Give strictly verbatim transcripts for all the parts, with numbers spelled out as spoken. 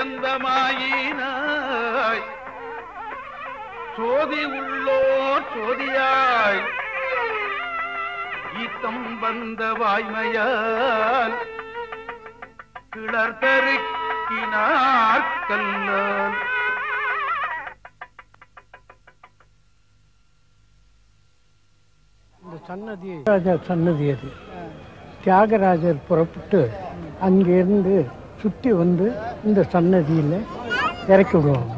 அந்தமாயினாய் சோதி உள்ளோ சோதியாய் ஈத்தம் வந்த வாய்மையால் கிளர்த்தருக்கினார் கல்லால். இந்த சன்னதி ராஜா சன்னதி அது. தியாகராஜர் புறப்பட்டு அங்கிருந்து சுற்றி வந்து இந்த சன்னதியில் இறக்கி விடுவாங்க.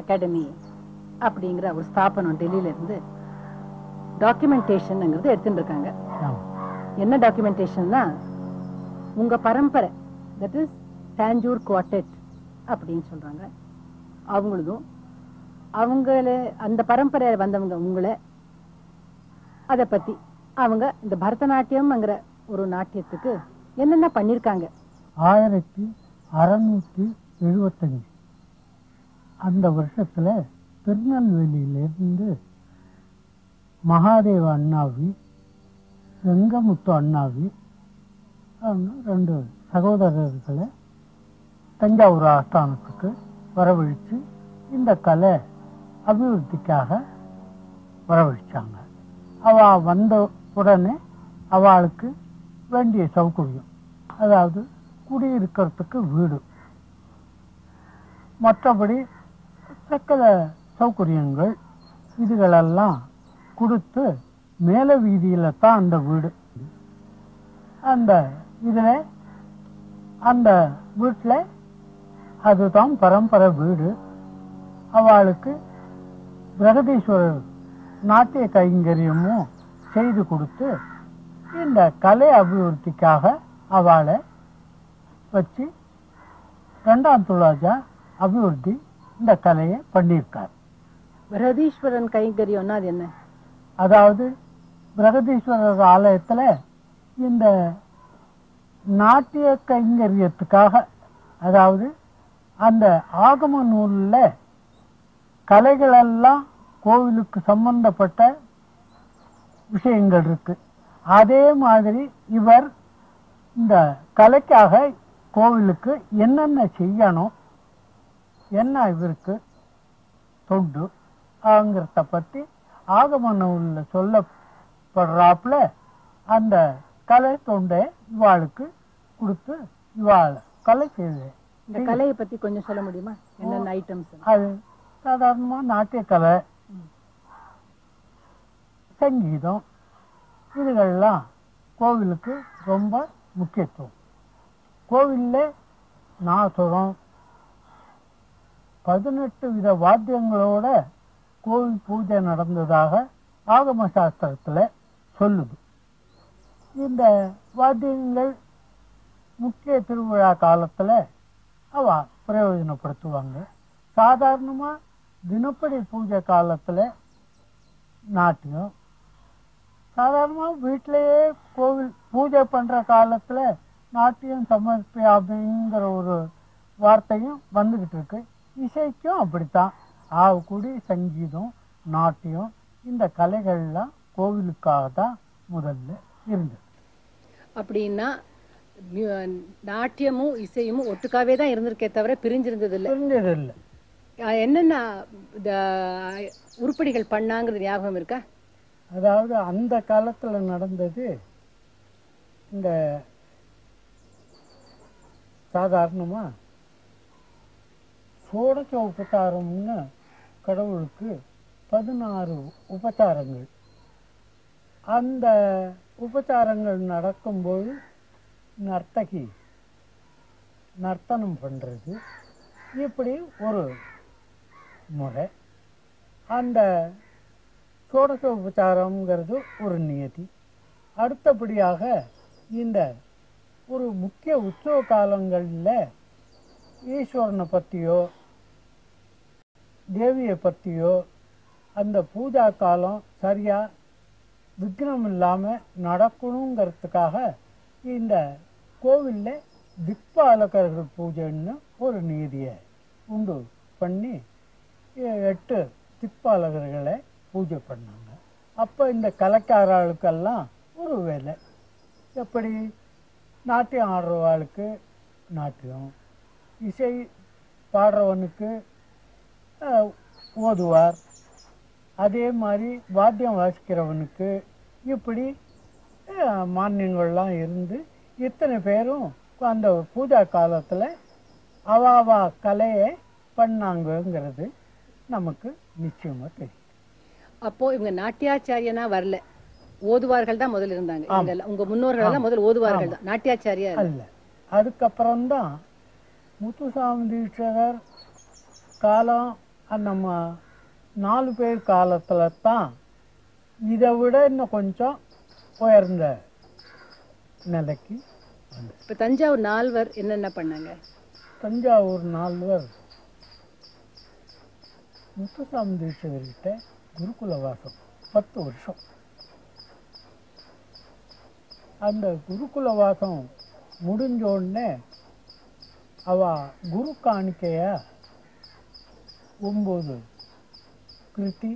அகாடமி அப்படிங்கிற ஒரு ஸ்தாபனம் டெல்லியில இருந்து டாக்குமெண்டேஷன் எடுத்துட்டு இருக்காங்க. என்ன டாக்குமெண்டேஷன்னா உங்க பரம்பரை தட் இஸ் தஞ்சூர் குவார்டெட் அப்படின்னு சொல்றாங்க. அவங்களதும் அவங்கள அந்த பரம்பரை வந்தவங்க உங்களை அதை பத்தி அவங்க இந்த பரதநாட்டியம்ங்கிற ஒரு நாட்டியத்துக்கு என்னென்ன பண்ணிருக்காங்க. ஆயிரத்தி அறுநூத்தி எழுபத்தஞ்சு அந்த வருஷத்துல திருநெல்வேலியிலிருந்து மகாதேவ அண்ணாவி, ரெங்கமுத்து அண்ணாவி ரெண்டு சகோதரர்களை தஞ்சாவூர் ஆஸ்தானத்துக்கு வரவழித்து இந்த கலை அபிவிருத்திக்காக வரவழித்தாங்க. அவள் வந்த உடனே அவளுக்கு வேண்டிய சௌகரியம், அதாவது குடியிருக்கிறதுக்கு வீடு, மற்றபடி சக்கர சௌகரியங்கள் இதுகளெல்லாம் கொடுத்து மேல வீதியில் தான் அந்த வீடு. அந்த இதில் அந்த வீட்டில் அதுதான் பரம்பரை வீடு. அவளுக்கு பிரகதீஸ்வரர் நாட்டிய கைங்கரியமும் செய்து கொடுத்து இந்த கலை அபிவிருத்திக்காக அவளை வச்சு ரெண்டாம் துளாஜா அபிவிருத்தி இந்த கலையை பண்ணியிருக்கார். பிரகதீஸ்வரன் கைங்கரியம் அது என்ன? அதாவது பிரகதீஸ்வரர் ஆலயத்தில் இந்த நாட்டிய கைங்கரியத்துக்காக, அதாவது அந்த ஆகம நூலில் கலைகளெல்லாம் கோவிலுக்கு சம்பந்தப்பட்ட விஷயங்கள் இருக்கு. அதே மாதிரி இவர் இந்த கலைக்காக கோவிலுக்கு என்னென்ன செய்யணும், என்ன இவருக்கு தொண்டு ஆங்கிறத பற்றி ஆகம நூலில் சொல்லப்படுறாப்புல அந்த கலை தொண்டை இவாளுக்கு கொடுத்து இவாளை கலை செய்து. இந்த கலையை பற்றி கொஞ்சம் சொல்ல முடியுமா? என்னென்ன ஐட்டம்ஸ்? அது சாதாரணமாக நாட்டியக்கலை, சங்கீதம் இதுகள்லாம் கோவிலுக்கு ரொம்ப முக்கியத்துவம். கோவிலில் நாசரம், பதினெட்டு வித வாத்தியங்களோட கோவில் பூஜை நடந்ததாக ஆகம சாஸ்திரத்தில் சொல்லுது. இந்த வாத்தியங்கள் முக்கிய திருவிழா காலத்தில் அவ பிரயோஜனப்படுத்துவாங்க. சாதாரணமாக தினப்படி பூஜை காலத்தில் நாட்டியம், சாதாரணமாக வீட்டிலேயே கோவில் பூஜை பண்ணுற காலத்தில் நாட்டியம் சமர்ப்பி அப்படிங்கிற ஒரு வார்த்தையும் வந்துக்கிட்டு இருக்கு. இசைக்கும் அப்படித்தான், ஆகக்கூடிய சங்கீதம், நாட்டியம், இந்த கலைகள்லாம் கோவிலுக்காக தான் முதல்ல இருந்தது. அப்படின்னா நாட்டியமும் இசையும் ஒட்டுக்காவே தான் இருந்திருக்கே தவிர பிரிஞ்சிருந்தது இல்லை. பிரிஞ்சது இல்லை. என்னென்ன உருப்படிகள் பண்ணாங்கிறது ஞாபகம் இருக்கா? அதாவது அந்த காலத்தில் நடந்தது இந்த சாதாரணமாக சோடச உபச்சாரம்னு கடவுளுக்கு பதினாறு உபச்சாரங்கள். அந்த உபச்சாரங்கள் நடக்கும்போது நர்த்தகி நர்த்தனம் பண்ணுறது இப்படி ஒரு முறை. அந்த சோடச உபச்சாரங்கிறது ஒரு நியதி. அடுத்தபடியாக இந்த ஒரு முக்கிய உற்சவ காலங்களில் ஈஸ்வரனை பற்றியோ தேவியை பற்றியோ அந்த பூஜா காலம் சரியாக விக்னம் இல்லாமல் நடக்கணுங்கிறதுக்காக இந்த கோவிலில் திக்பாலகர்கள் பூஜைன்னு ஒரு நீதியை உண்டு பண்ணி எட்டு திக்பாலகர்களை பூஜை பண்ணாங்க. அப்போ இந்த கலைக்காரர்களுக்கெல்லாம் ஒரு வேலை, எப்படி நாட்டியம் ஆடுறவாளுக்கு நாட்டியம், இசை பாடுறவனுக்கு ஓதுவார், அதே மாதிரி வாத்தியம் வாசிக்கிறவனுக்கு, இப்படி மானியங்கள்லாம் இருந்து இத்தனை பேரும் அந்த பூஜா காலத்தில் அவாவா கலையை பண்ணாங்கங்கிறது நமக்கு நிச்சயமாக தெரியும். அப்போது இவங்க நாட்டியாச்சாரியனா வரல, ஓதுவார்கள் தான் முதல்ல இருந்தாங்க. உங்கள் முன்னோர்களெல்லாம் முதல் ஓதுவார்கள் தான், நாட்டியாச்சாரியா இல்லை. அதுக்கப்புறம்தான் முத்துசாமி தீட்சகர் காலம் நம்ம நாலு பேர் காலத்தில் தான் இதை விட இன்னும் கொஞ்சம் உயர்ந்த நிலைக்கு. இப்போ தஞ்சாவூர் நால்வர் என்னென்ன பண்ணாங்க? தஞ்சாவூர் நால்வர் முத்துசாமி தீட்சகர்கிட்ட குருகுலவாசம் பத்து வருஷம். அந்த குருகுலவாசம் முடிஞ்சோடனே அவள் குரு காணிக்கைய ஒம்பது கிருத்தி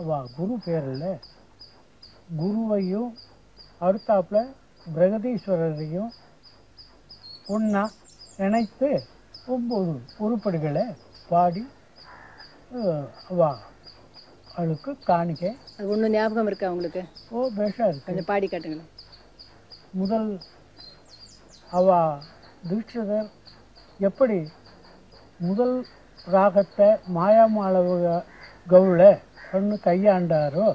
அவள் குரு பேரில் குருவையும் அடுத்தாப்பில் பிரகதீஸ்வரரையும் ஒன்றா இணைத்து ஒம்பது உருப்படிகளை பாடி அவள் அவளுக்கு காணிக்கை. அது ஒன்று ஞாபகம் இருக்கா அவங்களுக்கு? ஓ பேஷா இருக்கு, கொஞ்சம் பாடி காட்டுங்களேன். முதல் அவள் தீட்சிதர் எப்படி முதல் ராகத்தை மாயாமாளவ கவுள ஒன்று கையாண்டாரோ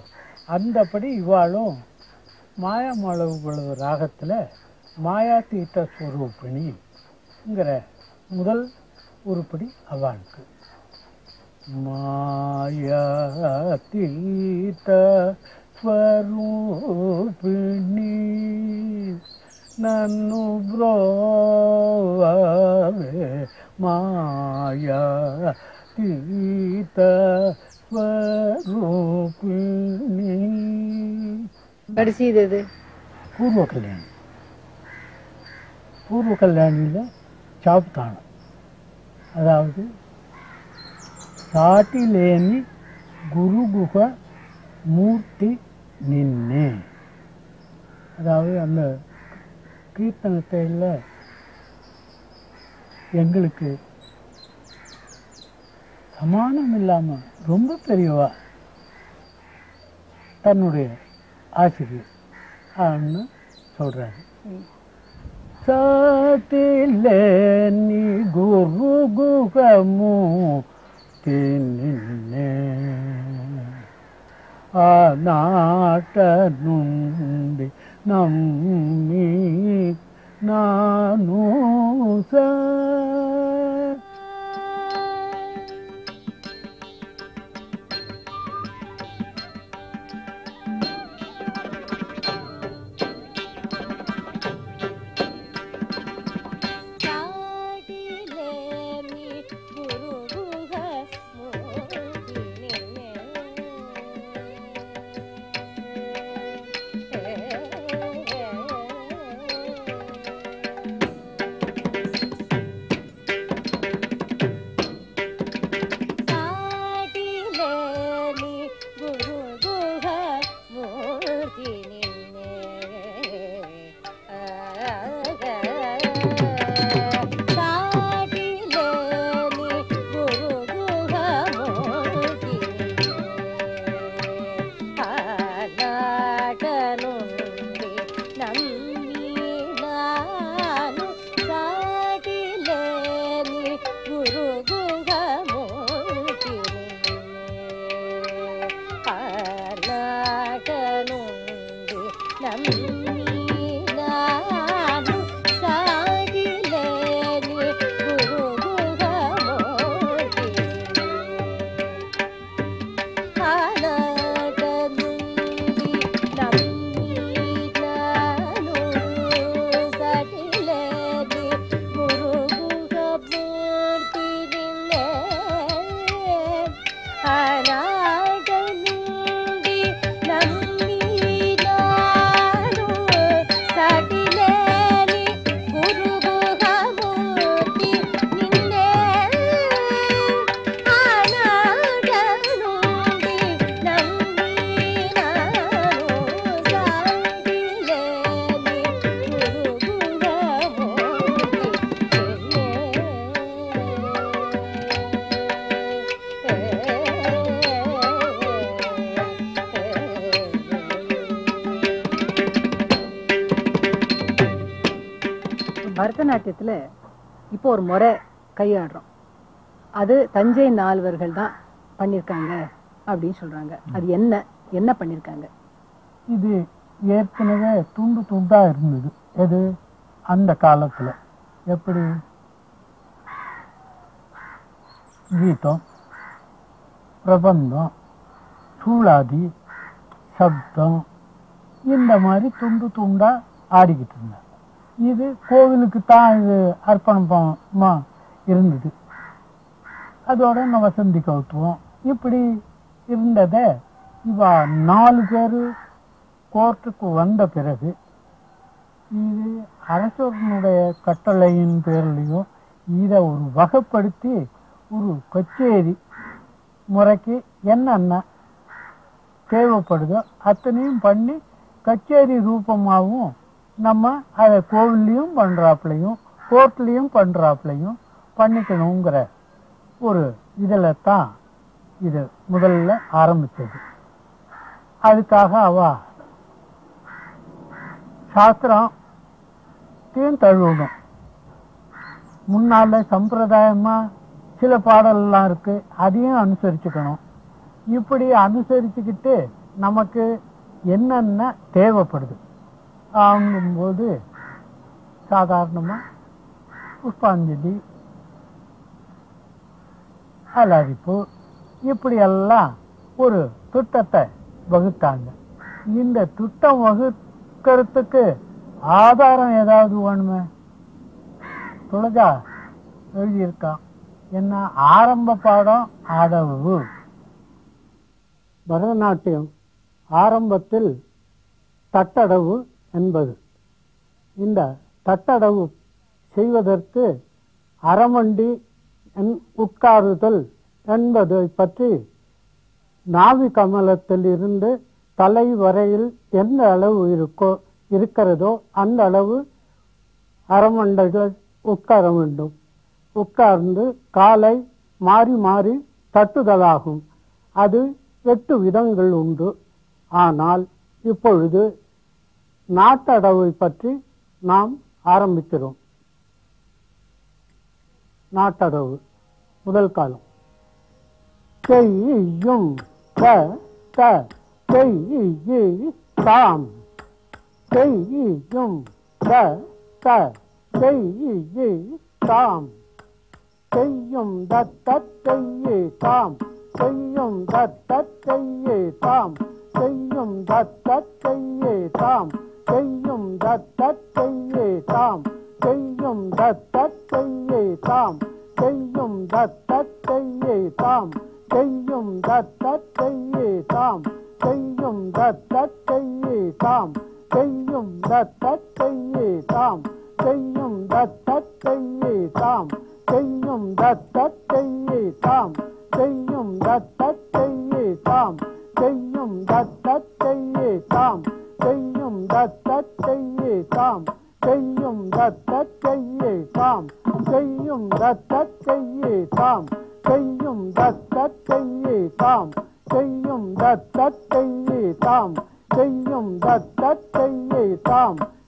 அந்தபடி இவாளும் மாயாமாளவு ராகத்தில் மாயா தீர்த்த ஸ்வரூபிணிங்கிற முதல் உருப்படி அவளுக்கு. மாயா தீர்த்த ஸ்வரூபிணி நன்னு ப்ரோவே மாயா தீத ஸ்வரூபிணி. கடைசி இது பூர்வ கல்யாணி. பூர்வ கல்யாணியில் சாப்தானம், அதாவது சாட்டிலேனி குருகுக மூர்த்தி நின்னே, அதாவது அந்த கீர்த்தனத்தையில் எங்களுக்கு சமானம் இல்லாமல் ரொம்ப பெரியவா தன்னுடைய ஆசிரியர் ஆன்னு சொல்கிறாரு. சாத்தில நீ குரு குகமு தின்னே ஆட்டனுண்டி நம்மி நானூச. பரதநாட்டியத்தில் இப்போ ஒரு முறை கையாடுறோம், அது தஞ்சை நால்வர்கள் தான் பண்ணியிருக்காங்க அப்படின்னு சொல்கிறாங்க. அது என்ன என்ன பண்ணியிருக்காங்க? இது ஏற்கனவே துண்டு துண்டாக இருந்தது. எது அந்த காலத்தில் எப்படி கீதம், பிரபந்தம், சூழாதி, சப்தம் இந்த மாதிரி துண்டு துண்டாக ஆடிக்கிட்டு இருந்தாங்க. இது கோவிலுக்கு தான் இது அர்ப்பணமாக இருந்தது. அதோட நம்ம வசந்தி கவுத்துவோம். இப்படி இருந்ததை இவா நாலு பேர் கோர்ட்டுக்கு வந்த பிறகு இது அரசனுடைய கட்டளையின் பேர்லையும் இதை ஒரு வகைப்படுத்தி ஒரு கச்சேரி முறைக்கு என்னென்ன தேவைப்படுதோ அத்தனையும் பண்ணி கச்சேரி ரூபமாகவும் நம்ம அதை கோவில்லையும் பண்ணுறாப்புலையும் கோர்ட்லேயும் பண்ணுறாப்புலையும் பண்ணிக்கணுங்கிற ஒரு இதில் தான் இது முதல்ல ஆரம்பித்தது. அதுக்காக அவா சாஸ்திரத்தையும் தழுவணும். முன்னால் சம்பிரதாயமாக சில பாடல்லாம் இருக்குது, அதையும் அனுசரிச்சுக்கணும். இப்படி அனுசரிச்சுக்கிட்டு நமக்கு என்னென்ன தேவைப்படுது ஆகும்போது சாதாரணமாக புஷ்பாஞ்சலி, அலரிப்பு இப்படியெல்லாம் ஒரு திட்டத்தை வகுத்தாங்க. இந்த திட்டம் வகுக்கிறதுக்கு ஆதாரம் ஏதாவது வேணுமே. துளஜா எழுதியிருக்கான் என்ன ஆரம்ப பாடம் ஆடவு. பரதநாட்டியம் ஆரம்பத்தில் தட்டடவு என்பது. இந்த தட்டடவு செய்வதற்கு அரமண்டி உட்காருதல் என்பதை பற்றி நாவி கமலத்தில் இருந்து தலை வரையில் எந்த அளவு இருக்கோ இருக்கிறதோ அந்த அளவு அரமண்டைகள் உட்கார வேண்டும். உட்கார்ந்து காலை மாறி மாறி தட்டுதலாகும். அது எட்டு விதங்கள் உண்டு. ஆனால் இப்பொழுது நாட்டடவை பற்றி நாம் ஆரம்பிக்கிறோம். நாட்டடவு முதல் காலம் செய்யும் தாம் செய்யும் தாம் செய்யும் தத்தையே தாம் செய்யும் தத்தையே தாம் செய்யும் தத்தையே தாம் செய்யும் தத்தையே தாம் செய்யும் தத்தையே தாம் செய்யும் தத்தையே தாம் செய்யும் தத்தையே தாம் செய்யும் தத்தையே தாம் செய்யும் தத்தையே தாம் செய்யும் தத்தையே தாம் செய்யும் தத்தையே தாம் செய்யும் தத்தையே தாம் செய்யும் தத்தையே தாம் செய்யும் தத்தையே தாம் செய்யும் தத்தையே தாம் செய்யும் தத்தையே தாம் செய்யும் தத்தையே தாம் செய்யும் தத்தையே தாம் செய்யும் தத்தையே தாம்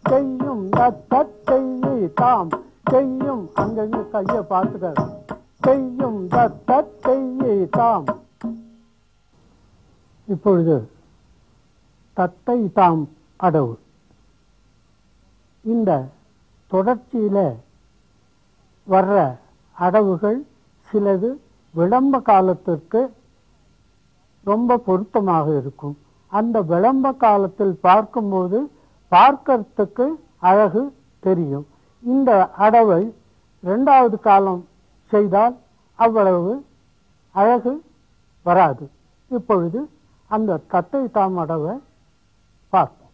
செய்யும் தத்தையே தாம் செய்யும் அங்கங்க கையை பார்த்துக்க செய்யும் தத்தையே தாம். இப்பொழுது தத்தை தாம் அடவு இந்த தொடர்ச்சியில் வர்ற அடவுகள் சிலது விளம்ப காலத்திற்கு ரொம்ப பொருத்தமாக இருக்கும். அந்த விளம்ப காலத்தில் பார்க்கும்போது பார்க்கறதுக்கு அழகு தெரியும். இந்த அடவை ரெண்டாவது காலம் செய்தால் அவ்வளவு அழகு வராது. இப்பொழுது அந்த தத்தை தாம் அடவை பார்ப்போம்.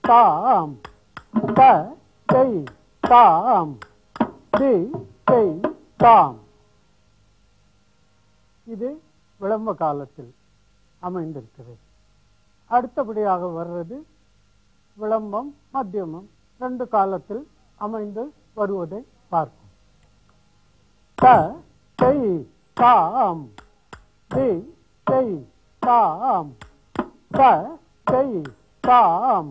தாம் த கை தாம் தி கை தாம். இது விளம்ப காலத்தில் அமைந்திருக்கிறது. அடுத்தபடியாக வர்றது விளம்பம் மத்தியமம், ரெண்டு காலத்தில் அமைந்து வருவதை பார்ப்போம். த கை தாம் தி கை தாம் த கை தாம்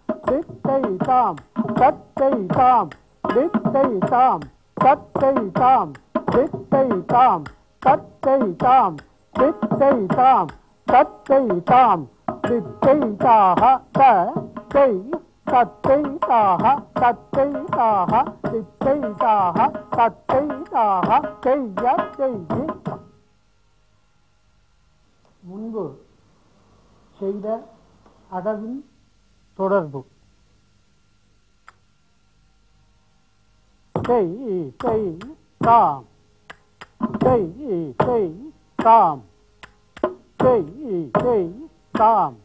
தித் கை தாம் தத் கை தாம் தித் கை தாம் தத் கை தாம் தித் கை தாம் தத் கை தாம் தித் கை தாம் தத் கை தாம் தித் கை தாஹ த கை தத் கை தாஹ தத் கை தாஹ தித் கை தாஹ தத் கை தாஹ கைய கை. முன்பு செய்த அடவின் தொடர்பு செய் செய் தாம் செய் செய் தாம் செய் செய் தாம்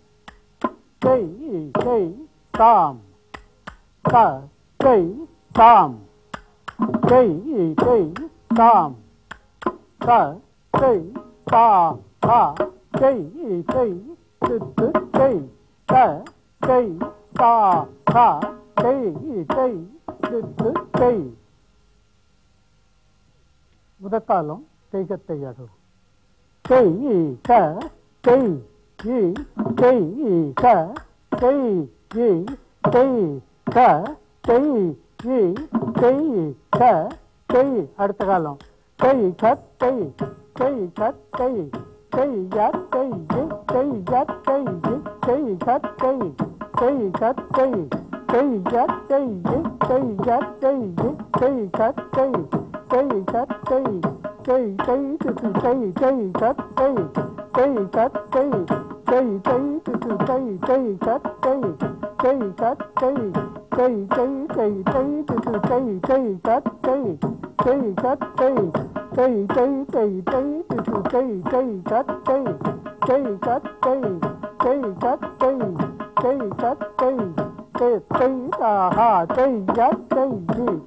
செய் செய் தாம் த செய் தாம் செய் செய் தாம் த செய் தாம் தா செய் செய் தித்து செய் த செய் தா தா செய் செய் தித்து செய். முதற்காலம் தெய்கத்தை அடு செய் க செய் இ செய் க செய் இ செய் க செய் இ செய் க செய். அடுத்த காலம் செய் க செய் செய் க செய் செய் க செய் செய் க செய் செய் க செய் செய் க செய் செய் க செய் செய் க செய் செய் க செய் செய் க செய் செய் செய் செய் செய் க செய் செய் க செய் செய் செய் செய் செய் க செய் செய் க செய் செய் செய் செய் செய் செய் செய் க செய் செய் க செய் செய் செய் செய் செய் செய் செய் கத் செய் செய் கத் செய் செய் கத் செய் செய் கத் செய் செய் செய் தாஹா செய் கத் செய்.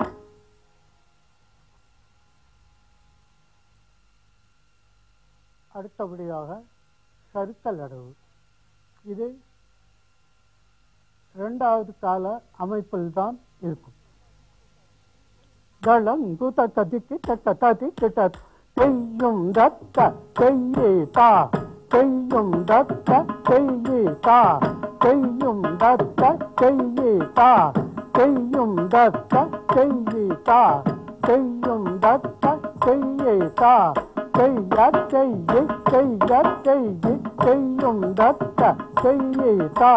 அடுத்தபடியாக சறுக்கல் அடவு. இது இரண்டாவது கால அமைப்பில் தான் இருக்கும். தளங்குத கதிக்கு தக்க ததி கிட்ட செய்யும் தத்த செய்யே தா செய்யும் தத்த செய்யே தா செய்யும் தத்த செய்யே தா செய்யும் தத்த செய்யே தா செய்யும் தத்த செய்யே தா செய்ய செய்யே செய்ய செய்யே செய்யும் தத்த செய்யே தா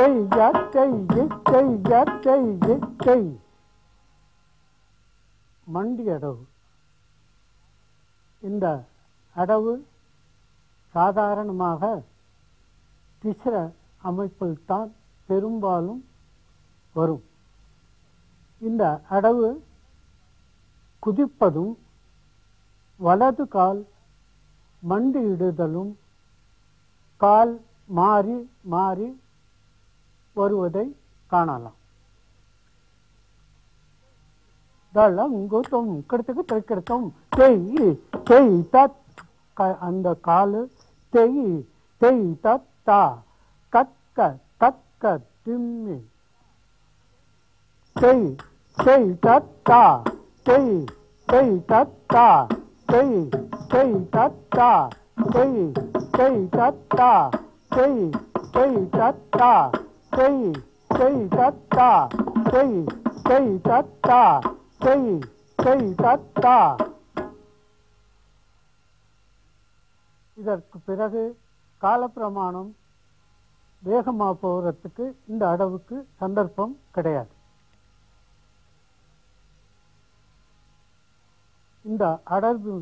செய்ய செய்யே செய்ய செய்யே செய். மண்டி அடவு. இந்த அடவு சாதாரணமாக திஸ்ர அமைப்பில் தான் பெரும்பாலும் வரும். இந்த அடவு குதிப்பதும் வலது கால் மண்டியிடுதலும் கால் மாறி மாறி வருவதை காணலாம். தளங்குதும் கிடத்துக்கு திறக்கிறதும் தெய் தெய் தத் அந்த காலு தெய் தெய் தத் தா கக்க கக்க திம்மி தெய் தெய் தத் தா தெய் தெய் தத் தா தெய் தெய் தத் தா தெய் தெய் தத் தா தெய் தெய் தத் தா தெய் தெய் தத் தா தெய் தெய் தத் தா செய் செய் தத்தா. இதற்கு பிறகு காலப்பிரமாணம் வேகமாக போகிறதுக்கு இந்த அடவுக்கு சந்தர்ப்பம் கிடையாது. இந்த அடர்பு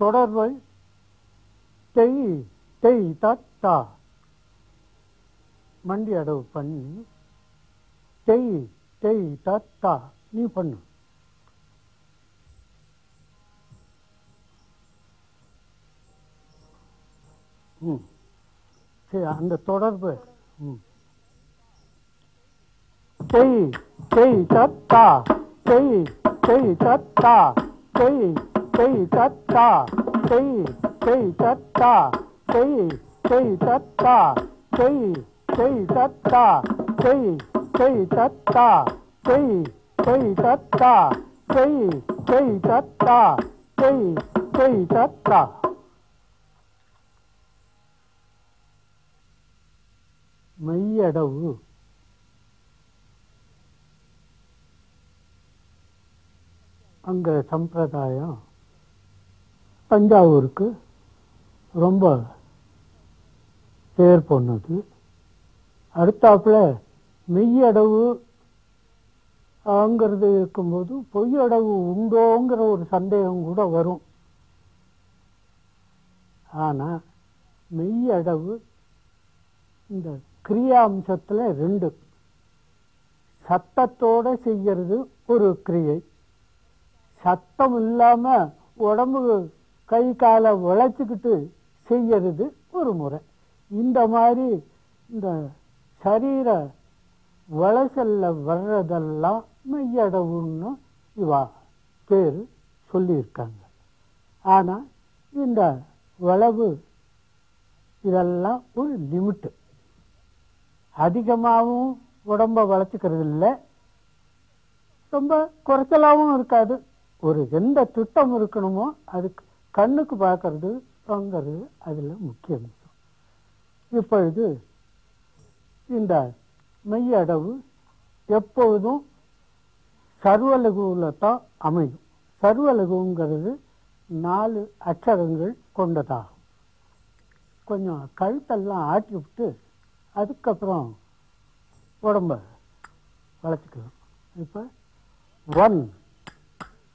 தொடர்பை தெய் தெய் தா மண்டி அடவு பண்ணி தெய் தெய் தா நீ பண்ணு. ம் சரி அந்த தொடர்பு ம் தெய் தெய் தா தெய் தெய் தா தெய் தெய் தா தெய் தெய் தா தெய் தெய் தா தெய் தெய் தா தெய் தெய் தா தெய் தெய் தா தெய் தெய் தா தெய் தெய் தா. மெய்யடவு அங்கே சம்பிரதாயம் தஞ்சாவூருக்கு ரொம்ப பேர் போனது. அடுத்தாப்புல மெய்யடவு அங்கிறது இருக்கும்போது பொய்யடவு உண்டோங்கிற ஒரு சந்தேகம் கூட வரும். ஆனால் மெய்யடவு இந்த கிரியா அம்சத்தில் ரெண்டு, சத்தத்தோடு செய்கிறது ஒரு கிரியை, சத்தம் இல்லாமல் உடம்பு கை காலை வளைச்சிக்கிட்டு செய்கிறது ஒரு முறை. இந்த மாதிரி இந்த சரீர வளைச்சலில் வர்றதெல்லாம் மெய்யடவுன்னு இவா பேர் சொல்லியிருக்காங்க. ஆனால் இந்த வளைவு இதெல்லாம் ஒரு லிமிட்டு, அதிகமாகவும் உடம்பை வளர்த்துக்கிறது இல்லை, ரொம்ப குறைச்சலாகவும் இருக்காது. ஒரு எந்த திட்டம் இருக்கணுமோ அது கண்ணுக்கு பார்க்கறது பங்கிறது அதில் முக்கிய அம்சம். இப்பொழுது இந்த மெய்யடவு எப்பொழுதும் சர்வலகுவில் தான் அமையும். சர்வலகுங்கிறது நாலு அச்சரங்கள் கொண்டதாகும். கொஞ்சம் கழுத்தெல்லாம் ஆட்டி விட்டு அதுக்கப்புறம் உடம்ப வளர்த்துக்கலாம். இப்போ one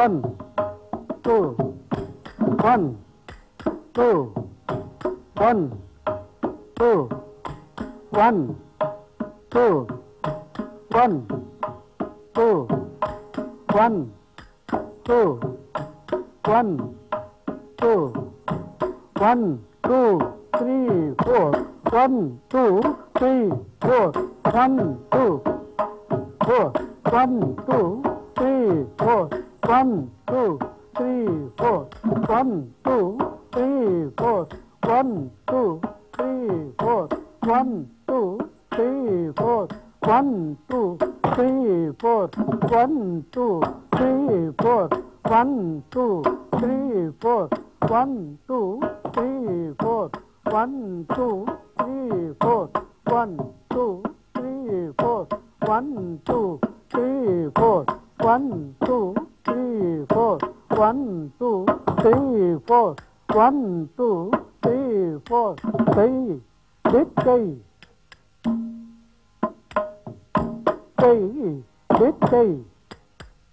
one two one two one two one two one two one two one two one two three four one two three four one two four one two three four one two three four one two three four one two three four one two three four one two three four one two three four one two three four one two three four one two three four one two three four one two three four one two three four one two three four one two three four three three three three three three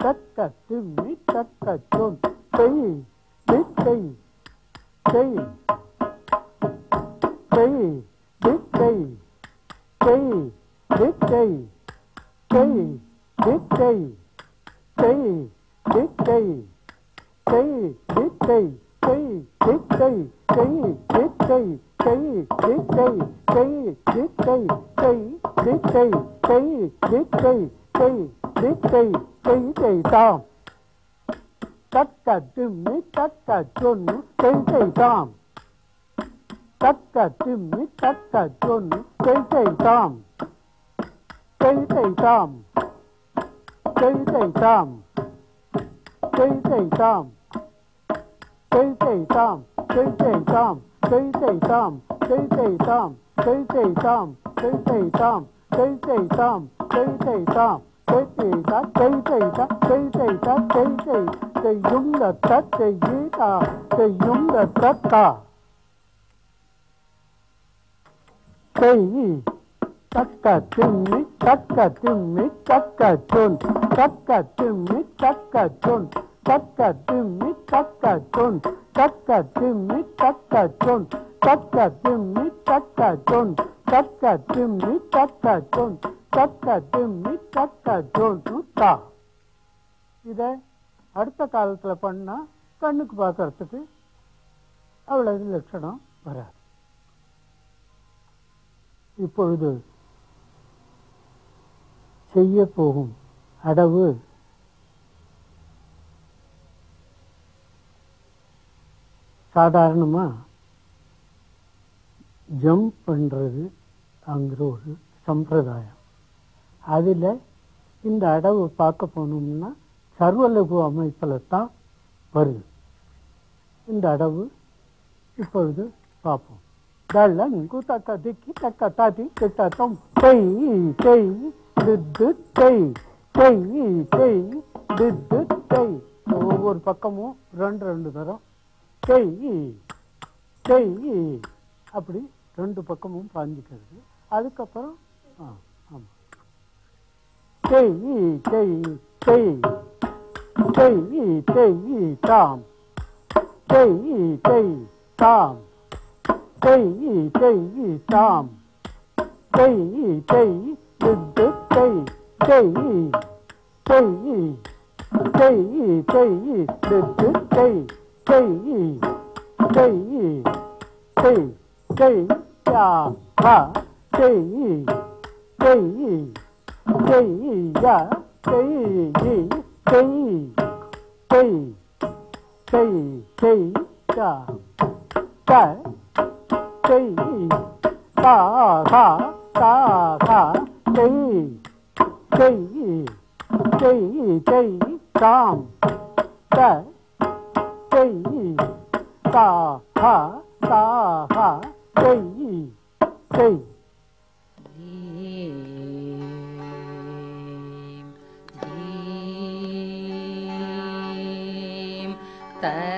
tat tat three tat tat jump three three three three three big day, day, big day, day, big day, day, big day, day, big day, day, big day, day, big day, day, big day, day, big day, day, big day, day, big day, day, big day, day, day, down. Cut that dimly, cut that journey, day, day, down. Tata Jimmy, Tata Johnny, Tay Tay Tom. Tay Tay Tom. Tay Tay Tom. Tay Tay Tom. tam, tay tay tam, tay tay tam, tay tay tam, tay tay tam, tay tay tam, tay tay tam, tay tay tam, tay tay ta, tay tay ta, tay tay ta, tay tay, tay dùng là tất, tay dí ta, tay dùng là tất ta, tay gì? Tất cả chun mít, tất cả chun mít, tất cả chun, tất cả chun mít, tất cả chun, tất cả chun mít, tất cả chun, tất cả chun mít, tất cả chun, tất cả chun mít, tất cả chun, tất cả chun mít, tất cả chun, tất cả chun mít, tất cả chun, ta. இதை அடுத்த காலத்தில் பண்ணா கண்ணுக்கு பார்க்கறதுக்கு அவ்வளவு லட்சணம் வராது. இப்பொழுது செய்ய போகும் அடவு சாதாரணமாக ஜம்ப் பண்ணுறது அங்கிற ஒரு சம்பிரதாயம். அதில் இந்த அடவு பார்க்க போனோம்னா சர்வலகு அமைப்பில் தான் வருது. இந்த அடவு இப்பொழுது பார்ப்போம். தள்ளங்கு தக்க திக்கி தக்க தாதி கிட்டத்தம் தெய் தெய் திட்டு தெய் தெய் தெய் திட்டு தெய். ஒவ்வொரு பக்கமும் ரெண்டு ரெண்டு தரம் தெய் தெய் அப்படி ரெண்டு பக்கமும் பாஞ்சிக்கிறது. அதுக்கப்புறம் ஆ ஆமாம் தெய் தெய் தெய் தெய் தெய் தாம் தெய் தெய் தாம் tei tei tam tei tei dud tei tei tei tei tei dud tei tei tei tei tei ya ba tei tei tei ya tei ji tei tei tei tei ya ta tei ta ta ta ta tei tei tei tei tam ta tei ta ta ta ta tei tei dim tak Bye.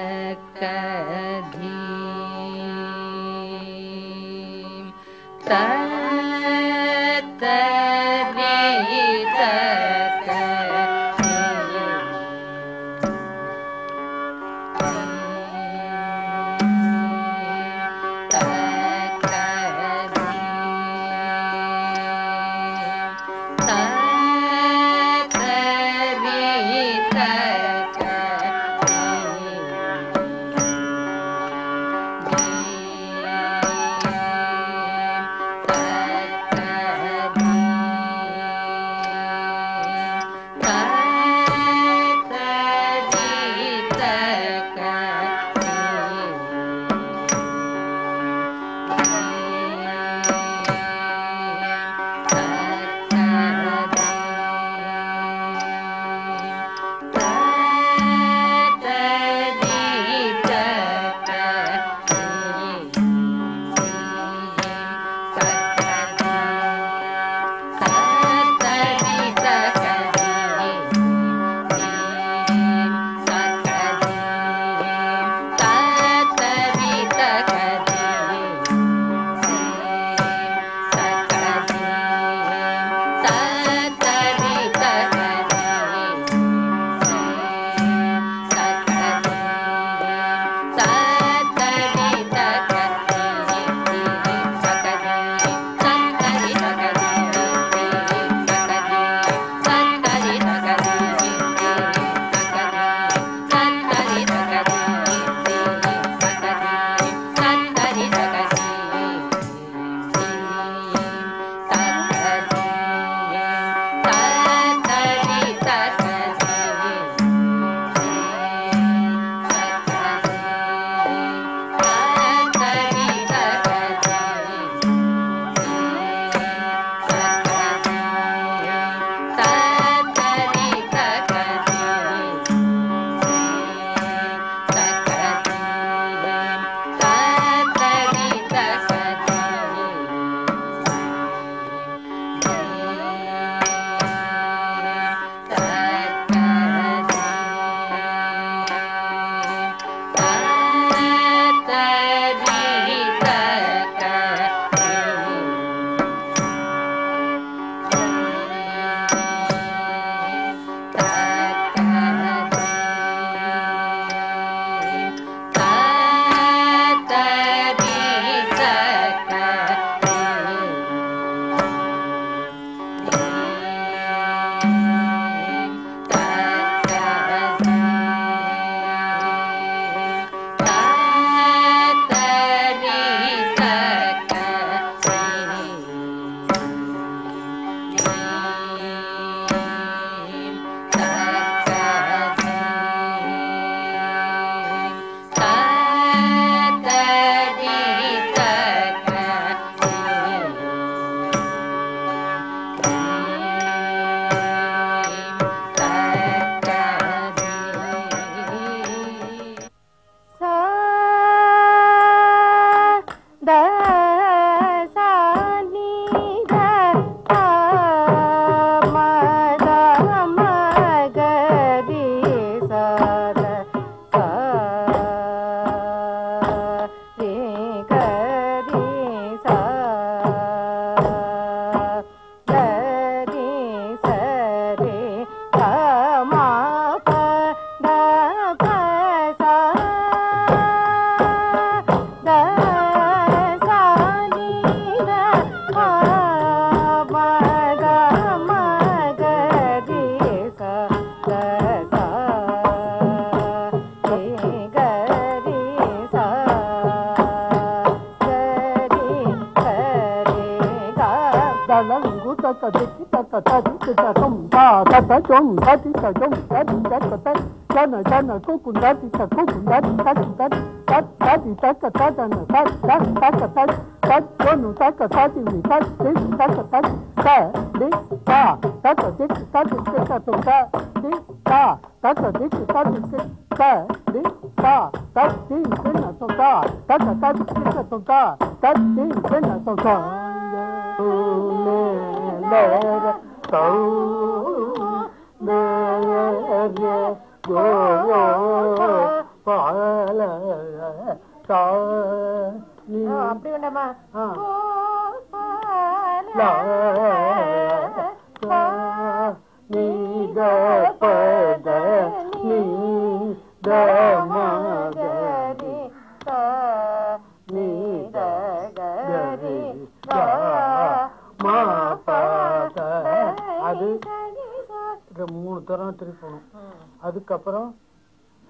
அதுக்கப்புறம்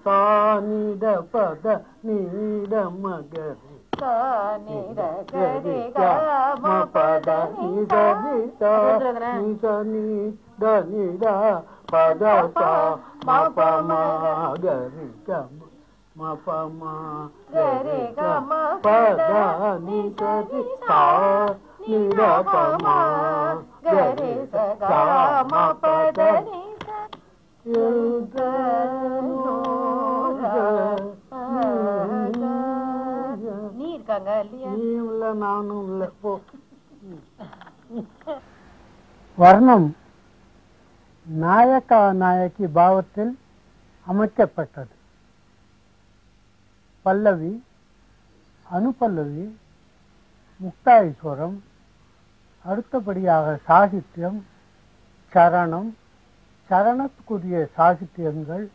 தானித பத நீத மகரி தானித கரி காம பத நீத நீத நீத நீத நீத பத சா மப மகரி come மப மகரி come பத நீத சா நீத பம கரி சா மப தனி நீ இருக்காங்க நானும் இல்ல போ. வர்ணம் நாயக்கா நாயக்கி பாவத்தில் அமைக்கப்பட்டது. பல்லவி, அனுபல்லவி, முக்தாயஸ்வரம், அடுத்தபடியாக சாகித்யம், சரணம், சரணத்துக்குரிய சாகித்யங்கள்,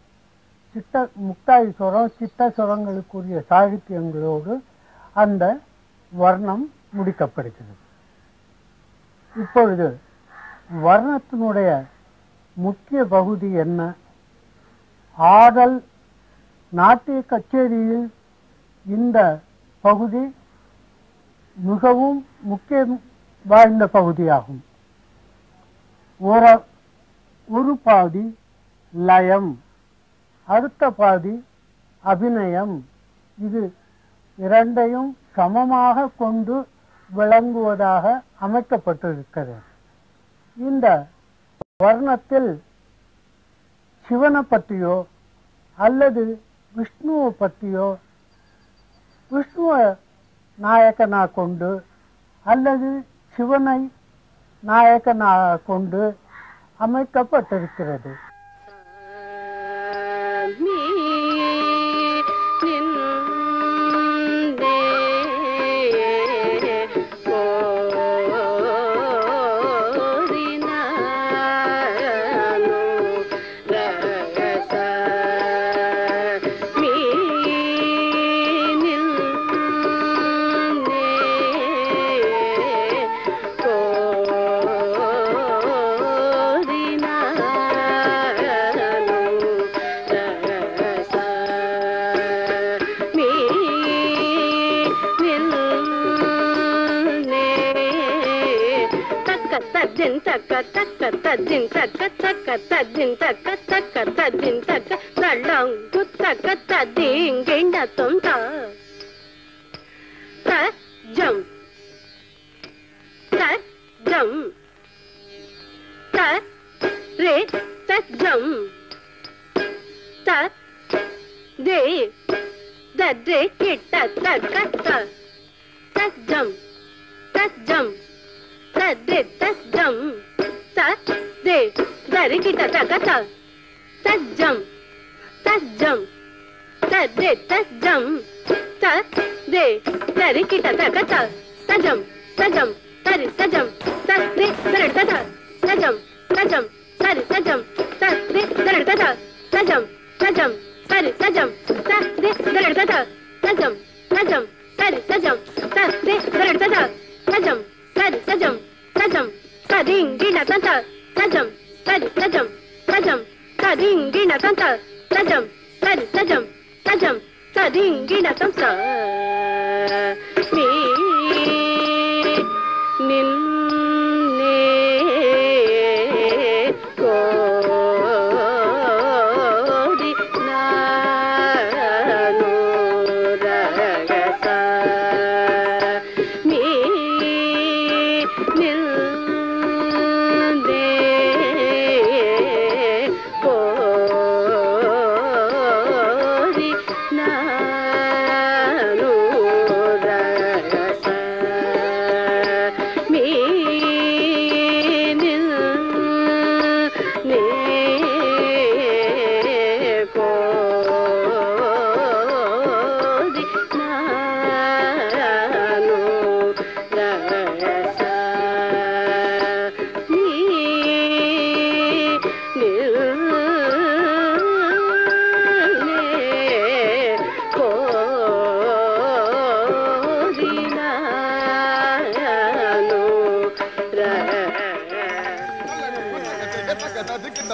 சித்த முக்தாய் சுரம், சித்த சுரங்களுக்குரிய சாகித்யங்களோடு அந்த வர்ணம் முடிக்கப்படுகிறது. இப்பொழுது வர்ணத்தினுடைய முக்கிய பகுதி என்ன? ஆடல் நாட்டிய கச்சேரியில் இந்த பகுதி மிகவும் முக்கிய வாய்ந்த பகுதியாகும். ஒரு ஒரு பாதி லயம், அடுத்த பாதி அபிநயம். இது இரண்டையும் சமமாக கொண்டு விளங்குவதாக அமைக்கப்பட்டிருக்கிறது. இந்த வர்ணத்தில் சிவனை பற்றியோ அல்லது விஷ்ணுவை பற்றியோ, விஷ்ணுவை நாயகனாக கொண்டு அல்லது சிவனை நாயகனாக கொண்டு அமைக்கப்பட்டிருக்கிறது. நின்னே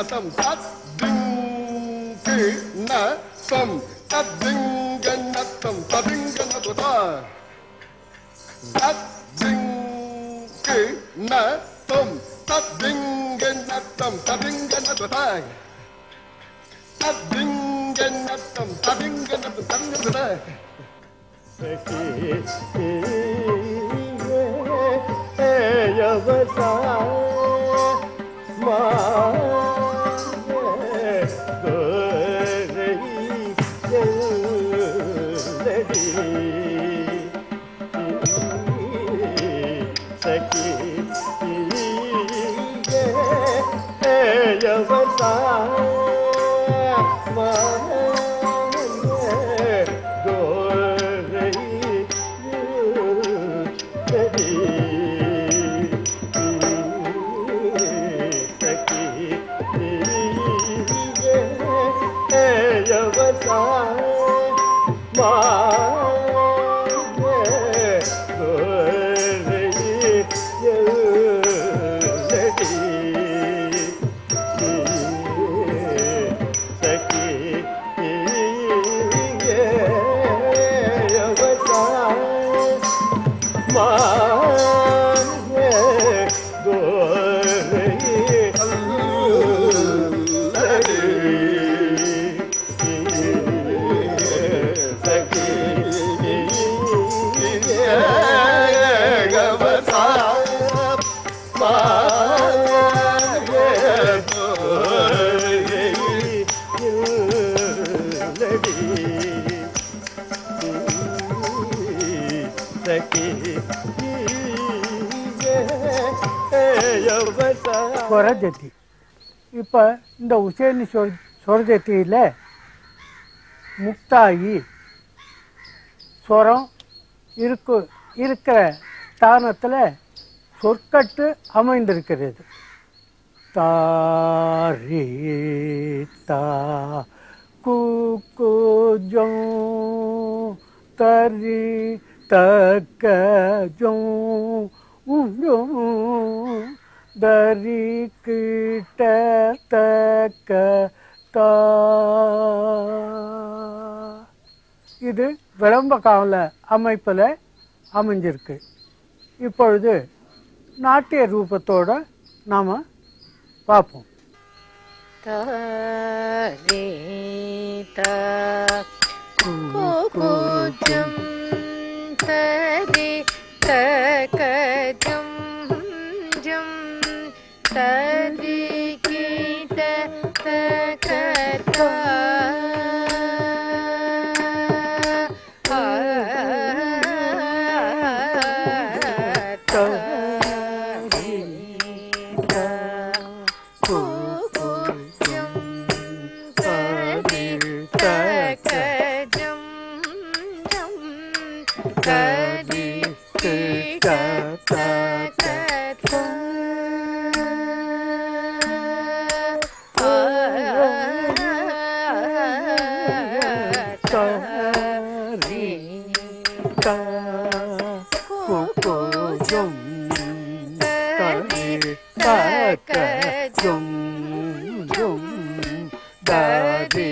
satam sat ding king na sam sat ding ganatam sabing ganatota sat ding king na tom sat ding ganatam sabing ganatota sat ding ganatam sabing ganatota seki e yavasa சொரஜத்தி. இப்போ இந்த உசேனி சொ சொரஜத்தியில் முக்தாயி சொரம் இருக்கு இருக்கிற ஸ்தானத்தில் சொற்கட்டு அமைந்திருக்கிறது. தாரி தா குஜோ தரி தக்கஜோ dari kita takta இது விளம்ப கால அமைப்பில் அமைஞ்சிருக்கு. இப்பொழுது நாட்டிய ரூபத்தோடு நாம் பார்ப்போம். Tadi kita terkata tadi kita kukucum tadi terkejum jum tadi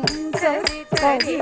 Thank you.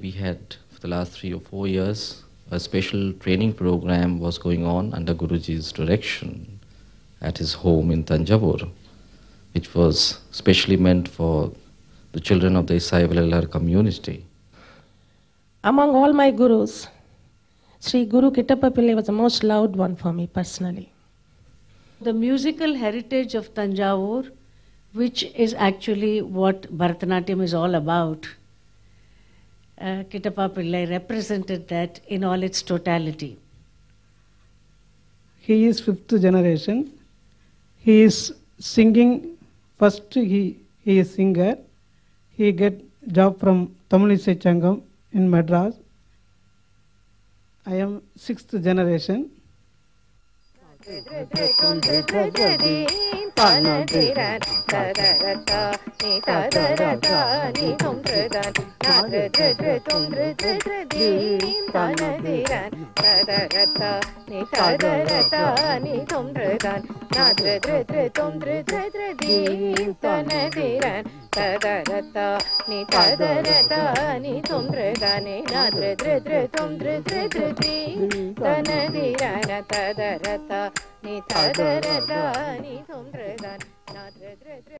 We had for the last three or four years a special training program was going on under Guruji's direction at his home in Thanjavur, which was specially meant for the children of the Isai Velalar community. Among all my gurus, Sri Guru Kittappa Pillai was the most loved one for me personally. The musical heritage of Thanjavur, which is actually what Bharatanatyam is all about, Uh, Kittappa Pillai represented that in all its totality. He is fifth generation. He is singing. First he, he is singer. He get job from Tamil Isai Sangam in Madras. I am sixth generation. ni ta da da ni thum re dan na re re.